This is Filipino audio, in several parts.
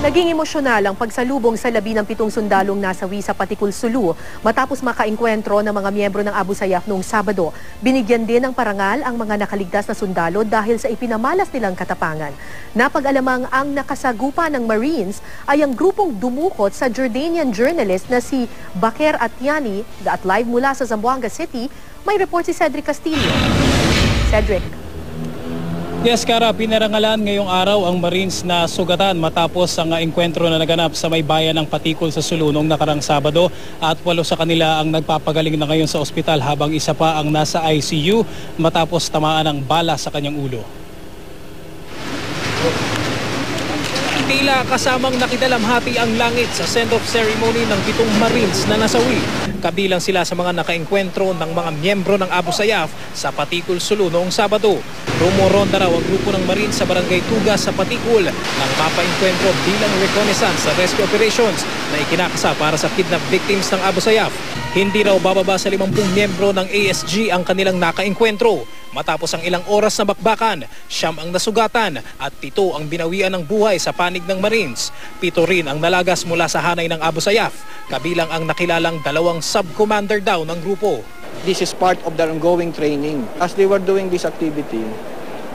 Naging emosyonal ang pagsalubong sa 17 sundalong nasawi sa Patikul, Sulu matapos makaengkwentro ng mga miyembro ng Abu Sayyaf noong Sabado. Binigyan din ng parangal ang mga nakaligtas na sundalo dahil sa ipinamalas nilang katapangan. Napag-alamang ang nakasagupa ng Marines ay ang grupong dumukot sa Jordanian journalist na si Baker Atiani. At live mula sa Zamboanga City, may report si Cedric Castillo. Cedric. Yes, Cara, pinarangalan ngayong araw ang Marines na sugatan matapos ang engkwentro na naganap sa may bayan ng Patikul sa Sulu noong nakarang Sabado, at 8 sa kanila ang nagpapagaling na ngayon sa ospital habang isa pa ang nasa ICU matapos tamaan ng bala sa kanyang ulo. Tila kasamang nakidalamhati ang langit sa send-off ceremony ng 7 Marines na nasawi. Kabilang sila sa mga nakaengkwentro ng mga miyembro ng Abu Sayyaf sa Patikul, Sulu noong Sabado. Rumoronda raw ang grupo ng Marines sa barangay Tuga sa Patikul nang mapaengkwentro bilang reconnaissance sa rescue operations na ikinakasa para sa kidnap victims ng Abu Sayyaf. Hindi raw bababa sa 50 miyembro ng ASG ang kanilang nakaengkwentro. Matapos ang ilang oras na bakbakan, 7 ang nasugatan at 7 ang binawian ng buhay sa panig ng Marines. 7 rin ang nalagas mula sa hanay ng Abu Sayyaf, kabilang ang nakilalang 2 sub-commander daw ng grupo. This is part of their ongoing training. As they were doing this activity,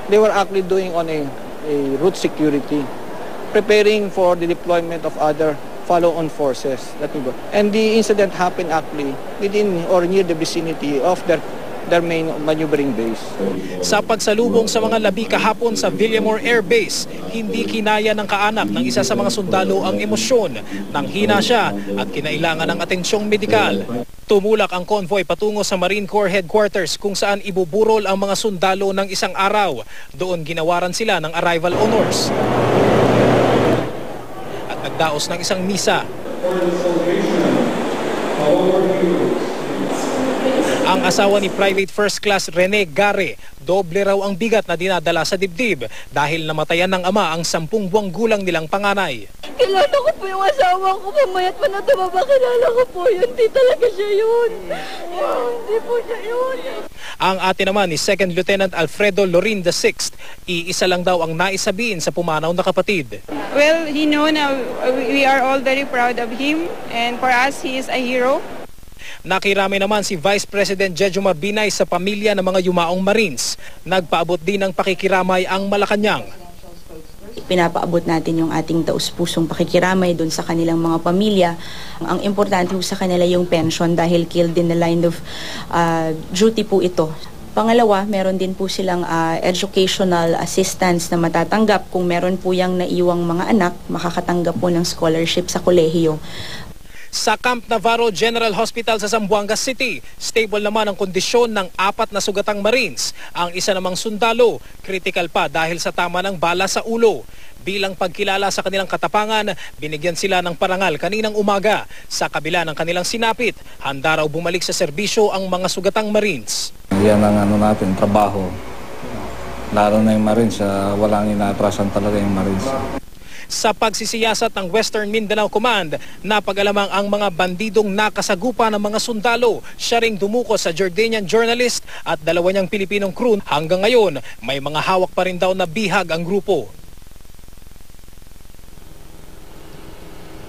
they were actually doing on a route security, preparing for the deployment of other follow-on forces. And the incident happened actually within or near the vicinity of their main maneuvering base. Sa pagsalubong sa mga labi kahapon sa Villamore Air Base, hindi kinaya ng kaanak ng isa sa mga sundalo ang emosyon. Nanghina siya at kinailangan ng atensyong medikal. Tumulak ang konvoy patungo sa Marine Corps Headquarters kung saan ibuburol ang mga sundalo ng isang araw. Doon ginawaran sila ng arrival honors at nagdaos ng isang misa. Ang asawa ni Private First Class Rene Gare, doble raw ang bigat na dinadala sa dibdib dahil namatayan ng ama ang 10 buwang gulang nilang panganay. Kilala ko po yung asawa ko, mamaya't man na tumaba, kilala ko po yun, hindi talaga siya yun. Hindi po siya yun. Ang ate naman ni 2nd Lieutenant Alfredo Lorin VI, iisa lang daw ang naisabihin sa pumanaw na kapatid. Well, he know na we are all very proud of him, and for us, he is a hero. Nakirami naman si Vice President Jejomar Binay sa pamilya ng mga yumaong Marines. Nagpaabot din ng pakikiramay ang Malacanang. Pinapaabot natin yung ating taus-pusong pakikiramay doon sa kanilang mga pamilya. Ang importante sa kanila yung pension dahil killed in the line of duty po ito. Pangalawa, meron din po silang educational assistance na matatanggap. Kung meron po yung naiwang mga anak, makakatanggap po ng scholarship sa kolehiyo. Sa Camp Navarro General Hospital sa Zamboanga City, stable naman ang kondisyon ng 4 na sugatang Marines. Ang isa namang sundalo, critical pa dahil sa tama ng bala sa ulo. Bilang pagkilala sa kanilang katapangan, binigyan sila ng parangal kaninang umaga. Sa kabila ng kanilang sinapit, handa raw bumalik sa serbisyo ang mga sugatang Marines. Yan ang natin, trabaho. Lalo na yung Marines, walang inaatrasan talaga yung Marines. Sa pagsisiyasat ng Western Mindanao Command, napag-alamang ang mga bandidong nakasagupa ng mga sundalo. Siya ring dumuko sa Jordanian journalist at 2 niyang Pilipinong crew. Hanggang ngayon, may mga hawak pa rin daw na bihag ang grupo.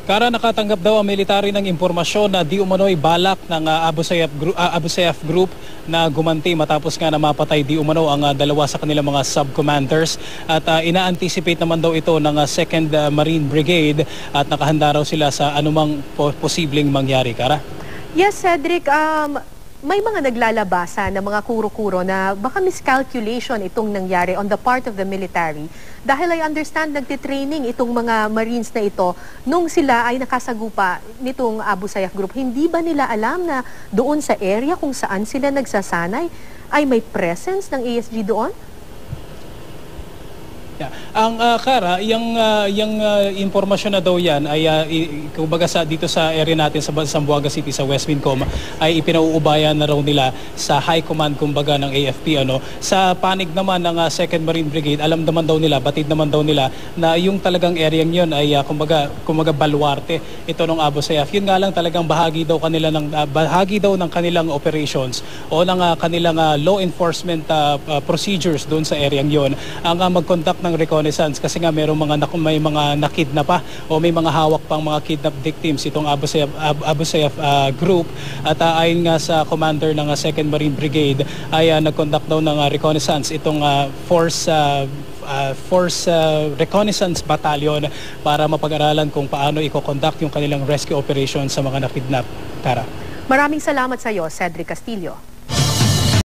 Kara, nakatanggap daw ang military ng impormasyon na di umano'y balak ng Abu Sayyaf Group na gumanti matapos nga na mapatay di umano ang 2 sa kanilang mga sub-commanders. At ina-anticipate naman daw ito ng 2nd Marine Brigade at nakahanda raw sila sa anumang posibleng mangyari, Kara. Yes, Cedric. May mga naglalabasa na mga kuro-kuro na baka miscalculation itong nangyari on the part of the military dahil I understand nagtitraining itong mga Marines na ito nung sila ay nakasagupa nitong Abu Sayyaf Group. Hindi ba nila alam na doon sa area kung saan sila nagsasanay ay may presence ng ASG doon? Yeah. Ang Kara, yung impormasyon na daw yan ay kumbaga dito sa area natin sa Zamboanga City, sa West Mincom, ay ipinauubayan na raw nila sa high command kumbaga ng AFP. Ano? Sa panig naman ng 2nd Marine Brigade, alam naman daw nila, batid naman daw nila na yung talagang area yun ay kumbaga baluarte ito ng Abu Sayyaf. Yun nga lang talagang bahagi daw ng kanilang operations o ng kanilang law enforcement procedures doon sa area yun ang magkontak ng reconnaissance kasi nga may mga nakidnap pa o may mga hawak pang mga kidnap victims itong Abu Sayyaf group. At ayon nga sa commander ng 2nd Marine Brigade ay nag-conduct daw ng reconnaissance itong Force Reconnaissance Battalion para mapag-aralan kung paano i-conduct yung kanilang rescue operation sa mga nakidnap. Tara. Maraming salamat sa iyo, Cedric Castillo.